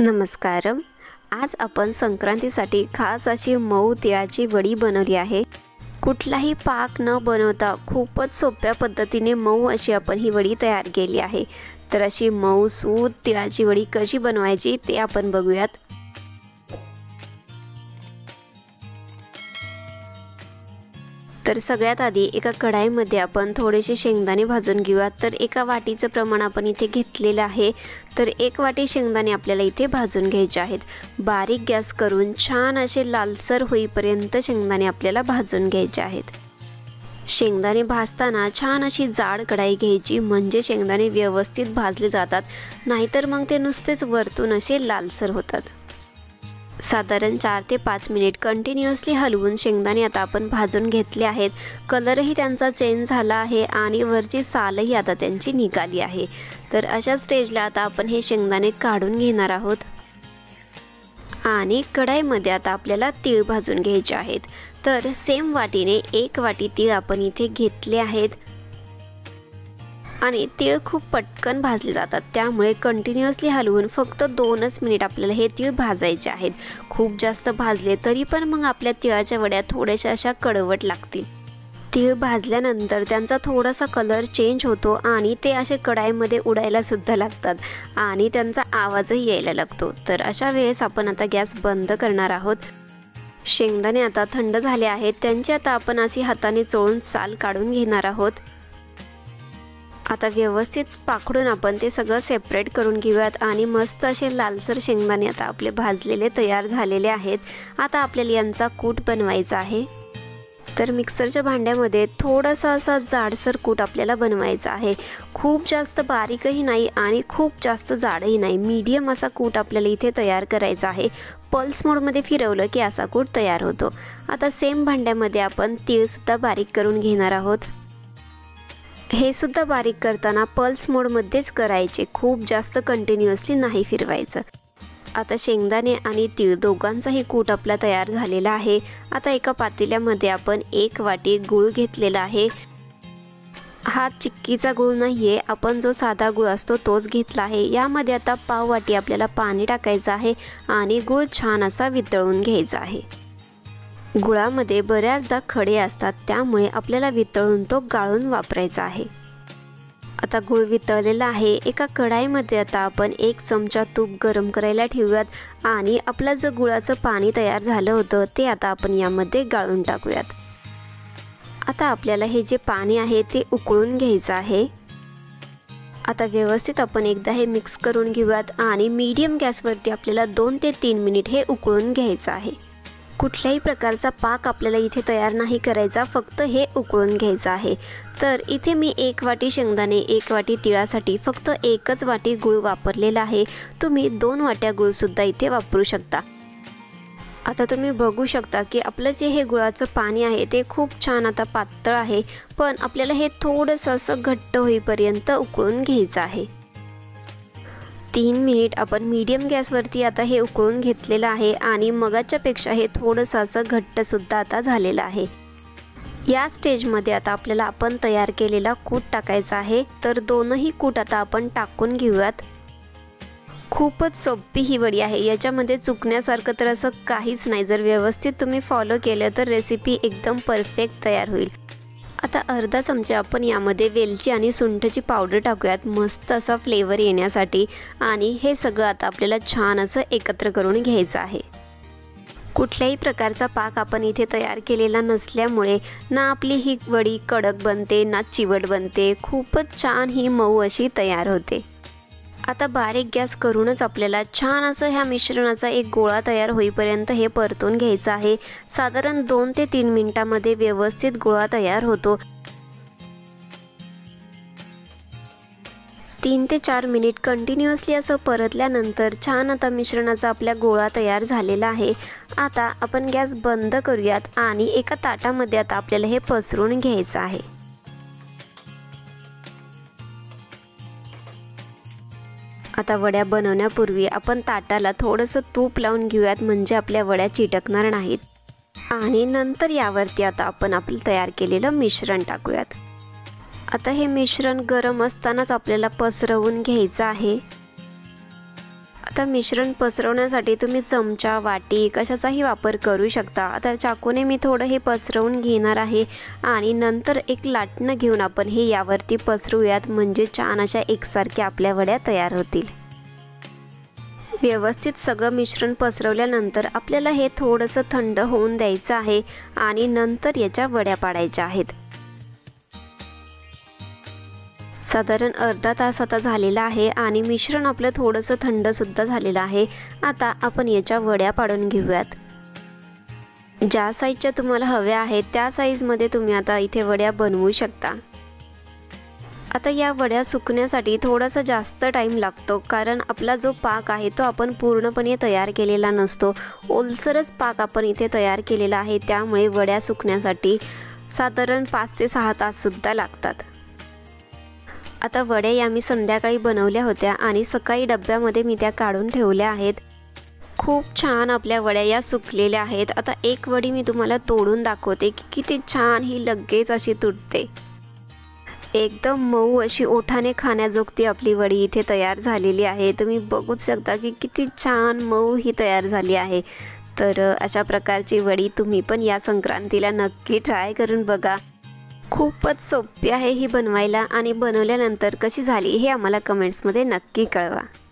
नमस्कार। आज आपण संक्रांतीसाठी खास अशी मऊ तिळाची वडी बनवली आहे। कुठलाही पाक न बनवता खूपच सोप्या पद्धतीने मऊ अशी आपण ही वडी तयार केली आहे। तर अशी मऊ सूद तिळाची वडी कशी बनवायची ते आपण बघूयात। तर सगळ्यात आधी एका कढाईमध्ये आपण थोडेसे शेंगदाणे भाजून घेऊयात। तर एका वाटीचं प्रमाण आपण इथे घेतलेलं आहे। तर एक वाटी शेंगदाणे आपल्याला इथे भाजून घ्यायचे आहेत। बारीक गॅस करून छान असे लालसर होईपर्यंत शेंगदाणे आपल्याला भाजून घ्यायचे आहेत। शेंगदाणे भाजताना छान अशी जाड कढाई घ्यायची, म्हणजे शेंगदाणे व्यवस्थित भाजले जातात, नाहीतर मग ते नुसतेच वरतून असे लालसर होतात। साधारण 4 ते 5 मिनिट कंटिन्यूअसली हलवून शेंगदाणे आता आपण भाजून घेतले आहेत। कलरही त्यांचा चेंज झाला आहे आणि वरची सालही आता त्यांची निघाली आहे। तर अशा स्टेजला आता आपण हे शेंगदाणे काढून घेणार आहोत आणि कढाईमध्ये आता आपल्याला तीळ भाजून घ्यायचे आहेत। तर सेम वाटीने एक वाटी तीळ आपण इथे घेतले आहेत आणि तीळ खूप पटकन भाजले जातात, त्यामुळे कंटिन्यूअसली हलवून फक्त 2च मिनिट आपल्याला हे तीळ भाजायचे आहेत। खूप जास्त भाजले तरी पण मग आपल्या तिळाच्या वड्या थोड्याशा अशा कडवट लागतील। तीळ भाजल्यानंतर त्यांचा थोडासा कलर चेंज होतो आणि ते असे कढाईमध्ये उडायला सुद्धा लागतात आणि त्यांचा आवाजही यायला लागतो। तर अशा वेळेस आपण आता गॅस बंद करणार आहोत। शेंगदाणे आता थंड झाले आहेत, त्यांची आता आपण अशी हाताने चोळून साल काढून घेणार आहोत। आता व्यवस्थित पाखडून आपण ते सगळं सेपरेट करून घेऊयात आणि मस्त असे लालसर शेंगदाणे आता आपले भाजलेले तयार झालेले आहेत। आता आपल्याला यांचा कूट बनवायचा आहे। तर मिक्सरच्या भांड्यामध्ये थोडासा असा जाडसर कूट आपल्याला बनवायचा आहे। खूप जास्त बारीकही नाही आणि खूप जास्त जाडही नाही, मीडियम असा कूट आपल्याला इथे तयार करायचा आहे। पल्स मोडमध्ये फिरवलं की असा कूट तयार होतो। आता सेम भांड्यामध्ये आपण तीळसुद्धा बारीक करून घेणार आहोत। हे सुद्धा बारीक करताना पल्स मोडमध्येच करायचे, खूप जास्त कंटिन्यूअसली नाही फिरवायचं। आता शेंगदाणे आणि तीळ दोघांचाही कूट आपला तयार झालेला आहे। आता एका पातेल्यामध्ये आपण एक वाटी गूळ घेतलेला आहे। हा चिक्कीचा गूळ नाही आहे, आपण जो साधा गूळ असतो तोच घेतला आहे। यामध्ये आता पाव वाटी आपल्याला पाणी टाकायचं आहे आणि गूळ छान असा वितळून घ्यायचा आहे। गुळामध्ये बऱ्याचदा खडे असतात, त्यामुळे आपल्याला वितळून तो गाळून वापरायचा आहे। आता गूळ वितळलेला आहे, एका कढाईमध्ये आता आपण 1 चमचा तूप गरम करायला ठेवूयात आणि आपला जे गुळाचं पाणी तयार झालं होतं ते आता आपण यामध्ये गाळून टाकूयात। आता आपल्याला हे जे पाणी आहे ते उकळून घ्यायचं आहे। आता व्यवस्थित आपण एकदा हे मिक्स करून घेऊयात आणि मीडियम गॅसवरती आपल्याला 2 ते 3 मिनिट हे उकळून घ्यायचं आहे। कुठल्याही प्रकारचा पाक आपल्याला इथे तयार नाही करायचा, फक्त हे उकळून घ्यायचं आहे। तर इथे मी 1 वाटी शेंगदाणे 1 वाटी तिळासाठी फक्त 1च वाटी गूळ वापरलेला आहे। तुम्ही 2 वाट्या गूळसुद्धा इथे वापरू शकता। आता तुम्ही बघू शकता की आपलं जे हे गुळाचं पाणी आहे ते खूप छान आता पातळ आहे, पण आपल्याला हे थोडंसं असं घट्ट होईपर्यंत उकळून घ्यायचं आहे। 3 मिनिट आपण मीडियम गॅसवरती आता हे उकळून घेतलेलं आहे आणि मगाच्यापेक्षा हे थोडंसं असं घट्टसुद्धा आता झालेलं आहे। या स्टेजमध्ये आता आपल्याला आपण तयार केलेला कूट टाकायचा आहे। तर दोनही कूट आता आपण टाकून घेऊयात। खूपच सोपी ही वडी आहे, याच्यामध्ये चुकण्यासारखं तर असं काहीच नाही। जर व्यवस्थित तुम्ही फॉलो केलं तर रेसिपी एकदम परफेक्ट तयार होईल। आता अर्धा चमचा आपण यामध्ये वेलची आणि सुंठची पावडर टाकूयात, मस्त असा फ्लेवर येण्यासाठी। आणि हे सगळं आता आपल्याला छान असं एकत्र करून घ्यायचं आहे। कुठल्याही प्रकारचा पाक आपण इथे तयार केलेला नसल्यामुळे ना आपली ही वडी कडक बनते ना चिवट बनते, खूपच छान ही मऊ अशी तयार होते। आता बारीक गॅस करूनच आपल्याला छान असं ह्या मिश्रणाचा एक गोळा तयार होईपर्यंत हे परतून घ्यायचं आहे। साधारण 2 ते 3 मिनिटांमध्ये व्यवस्थित गोळा तयार होतो। 3 ते 4 मिनिट कंटिन्यूअसली असं परतल्यानंतर छान आता मिश्रणाचा आपल्या गोळा तयार झालेला आहे। आता आपण गॅस बंद करूयात आणि एका ताटामध्ये आता आपल्याला हे पसरून घ्यायचं आहे। आता वड्या बनवण्यापूर्वी आपण ताटाला थोडंसं तूप लावून घेऊयात, म्हणजे आपल्या वड्या चिटकणार नाहीत। आणि नंतर यावरती आता आपण आपलं तयार केलेलं मिश्रण टाकूयात। आता हे मिश्रण गरम असतानाच आपल्याला पसरवून घ्यायचं आहे। आता मिश्रण पसरवण्यासाठी तुम्ही चमचा वाटी कशाचाही वापर करू शकता। आता चाकूने मी थोडं हे पसरवून घेणार आहे आणि नंतर एक लाटणं घेऊन आपण हे यावरती पसरूयात, म्हणजे छान अशा एकसारख्या आपल्या वड्या तयार होतील। व्यवस्थित सगळं मिश्रण पसरवल्यानंतर आपल्याला हे थोडंसं थंड होऊन द्यायचं आहे आणि नंतर याच्या वड्या पाडायच्या आहेत। साधारण अर्धा तास आता झालेला आहे आणि मिश्रण आपलं थोडंसं थंड सुद्धा झालेलं आहे। आता आपण याच्या वड्या पाडून घेऊयात। ज्या साईजच्या तुम्हाला हव्या आहेत त्या साईजमध्ये तुम्ही आता इथे वड्या बनवू शकता। आता या वड्या सुकण्यासाठी थोडासा जास्त टाइम लागतो, कारण आपला जो पाक आहे तो आपण पूर्णपणे तयार केलेला नसतो। ओलसरच पाक आपण इथे तयार केलेला आहे, त्यामुळे वड्या सुकण्यासाठी साधारण 5 ते 6 तास सुद्धा लागतात। आता वड्या या मी संध्याकाळी बनवल्या होत्या आणि सकाळी डब्यामध्ये मी त्या काढून ठेवल्या आहेत। खूप छान आपल्या वड्या या सुकलेल्या आहेत। आता एक वडी मी तुम्हाला तोडून दाखवते की किती छान ही लगेच अशी तुटते। एकदम मऊ अशी ओठाने खाण्याजोगती आपली वडी इथे तयार झालेली आहे। तुम्ही बघूच शकता की किती छान मऊ ही तयार झाली आहे। तर अशा प्रकारची वडी तुम्ही पण या संक्रांतीला नक्की ट्राय करून बघा। खूपच सोपी आहे ही बनवायला आणि बनवल्यानंतर कशी झाली हे आम्हाला कमेंट्समध्ये नक्की कळवा।